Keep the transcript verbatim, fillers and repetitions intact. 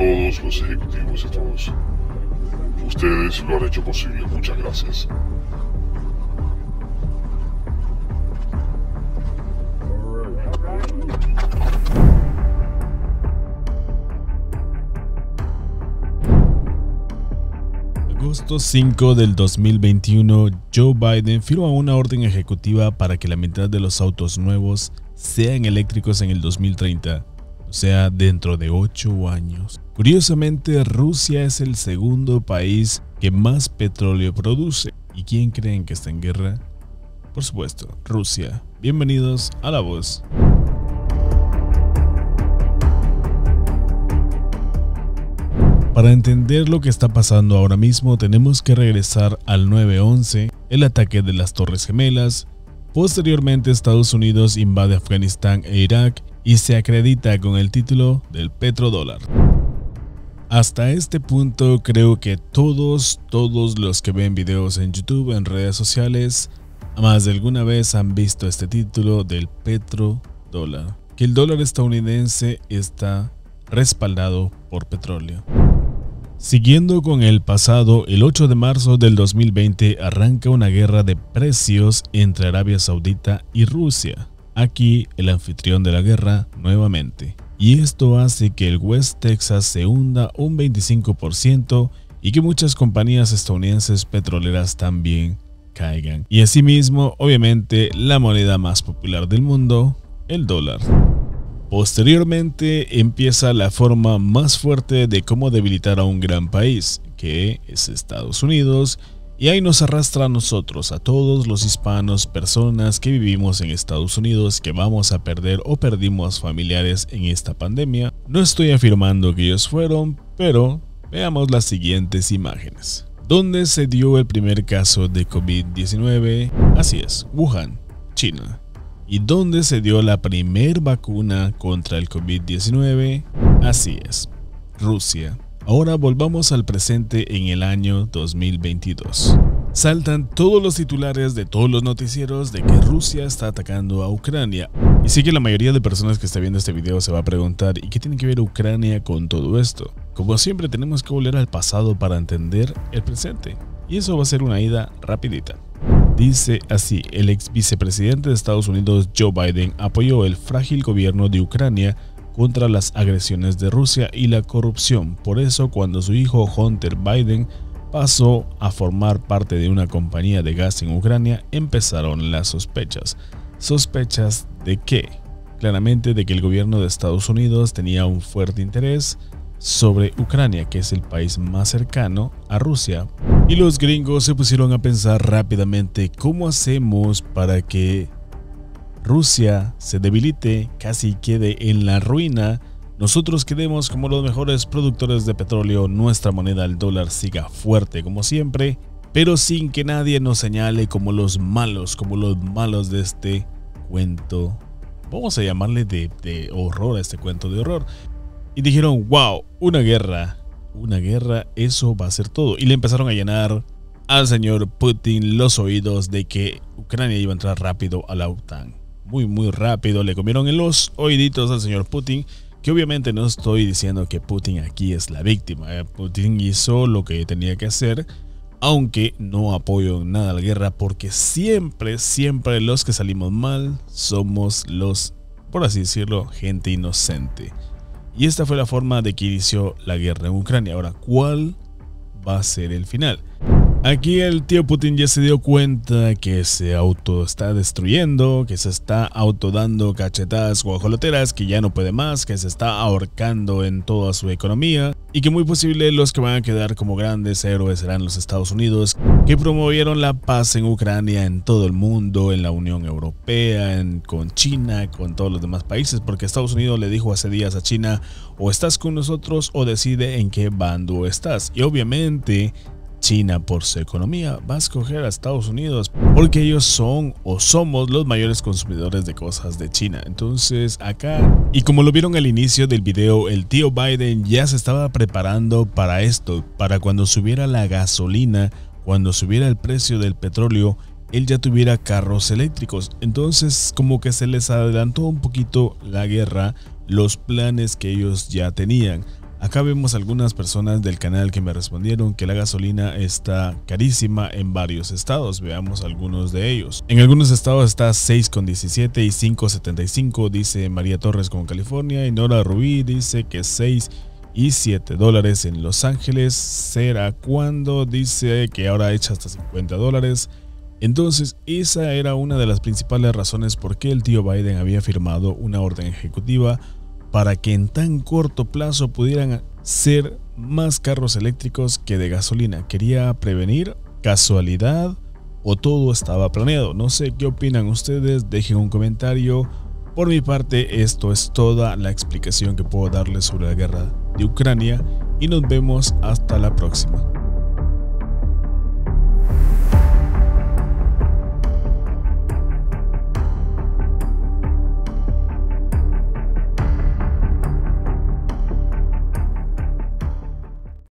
todos los ejecutivos y a todos. Ustedes lo han hecho posible. Muchas gracias. agosto cinco del dos mil veintiuno, Joe Biden firma una orden ejecutiva para que la mitad de los autos nuevos sean eléctricos en el dos mil treinta, o sea, dentro de ocho años. Curiosamente, Rusia es el segundo país que más petróleo produce. ¿Y quién creen que está en guerra? Por supuesto, Rusia. Bienvenidos a La Voz. Para entender lo que está pasando ahora mismo, tenemos que regresar al nueve once, el ataque de las Torres Gemelas. Posteriormente, Estados Unidos invade Afganistán e Irak y se acredita con el título del petrodólar. Hasta este punto, creo que todos, todos los que ven videos en YouTube, en redes sociales, más de alguna vez han visto este título del petrodólar, que el dólar estadounidense está respaldado por petróleo. Siguiendo con el pasado, el ocho de marzo del dos mil veinte arranca una guerra de precios entre Arabia Saudita y Rusia. Aquí el anfitrión de la guerra nuevamente. Y esto hace que el West Texas se hunda un veinticinco por ciento y que muchas compañías estadounidenses petroleras también caigan. Y asimismo, obviamente, la moneda más popular del mundo, el dólar. Posteriormente empieza la forma más fuerte de cómo debilitar a un gran país, que es Estados Unidos, y ahí nos arrastra a nosotros, a todos los hispanos, personas que vivimos en Estados Unidos, que vamos a perder o perdimos familiares en esta pandemia. No estoy afirmando que ellos fueron, pero veamos las siguientes imágenes. ¿Dónde se dio el primer caso de COVID diecinueve? Así es, Wuhan, China. ¿Y dónde se dio la primer vacuna contra el COVID diecinueve? Así es, Rusia. Ahora volvamos al presente en el año dos mil veintidós. Saltan todos los titulares de todos los noticieros de que Rusia está atacando a Ucrania. Y sí que la mayoría de personas que está viendo este video se va a preguntar, ¿y qué tiene que ver Ucrania con todo esto? Como siempre, tenemos que volver al pasado para entender el presente. Y eso va a ser una ida rapidita. Dice así, el ex vicepresidente de Estados Unidos Joe Biden apoyó el frágil gobierno de Ucrania contra las agresiones de Rusia y la corrupción. Por eso, cuando su hijo Hunter Biden pasó a formar parte de una compañía de gas en Ucrania, empezaron las sospechas. ¿Sospechas de qué? Claramente de que el gobierno de Estados Unidos tenía un fuerte interés sobre Ucrania, que es el país más cercano a Rusia. Y los gringos se pusieron a pensar rápidamente cómo hacemos para que Rusia se debilite, casi quede en la ruina, nosotros quedemos como los mejores productores de petróleo, nuestra moneda, el dólar, siga fuerte como siempre, pero sin que nadie nos señale como los malos, como los malos de este cuento, vamos a llamarle de, de horror a este cuento de horror. Y dijeron, wow, una guerra, una guerra, eso va a ser todo. Y le empezaron a llenar al señor Putin los oídos de que Ucrania iba a entrar rápido a la OTAN. Muy, muy rápido, le comieron en los oíditos al señor Putin, que obviamente no estoy diciendo que Putin aquí es la víctima. Putin hizo lo que tenía que hacer, aunque no apoyo nada a la guerra, porque siempre, siempre los que salimos mal somos los, por así decirlo, gente inocente. Y esta fue la forma de que inició la guerra en Ucrania. Ahora, ¿cuál va a ser el final? Aquí el tío Putin ya se dio cuenta que se auto está destruyendo, que se está auto dando cachetadas guajoloteras, que ya no puede más, que se está ahorcando en toda su economía y que muy posible los que van a quedar como grandes héroes serán los Estados Unidos, que promovieron la paz en Ucrania, en todo el mundo, en la Unión Europea, en, con China, con todos los demás países, porque Estados Unidos le dijo hace días a China, o estás con nosotros o decide en qué bando estás. Y obviamente China, por su economía, va a escoger a Estados Unidos porque ellos son o somos los mayores consumidores de cosas de China. Entonces acá, y como lo vieron al inicio del video, el tío Biden ya se estaba preparando para esto, para cuando subiera la gasolina, cuando subiera el precio del petróleo, él ya tuviera carros eléctricos. Entonces como que se les adelantó un poquito la guerra, los planes que ellos ya tenían. Acá vemos algunas personas del canal que me respondieron que la gasolina está carísima en varios estados. Veamos algunos de ellos. En algunos estados está seis con diecisiete y cinco setenta y cinco, dice María Torres con California, y Nora Rubí dice que seis y siete dólares en Los Ángeles. Será cuando dice que ahora echa hasta cincuenta dólares. Entonces, esa era una de las principales razones por qué el tío Biden había firmado una orden ejecutiva para que en tan corto plazo pudieran ser más carros eléctricos que de gasolina. Quería prevenir, casualidad, o todo estaba planeado. No sé qué opinan ustedes, dejen un comentario. Por mi parte, esto es toda la explicación que puedo darles sobre la guerra de Ucrania y nos vemos hasta la próxima.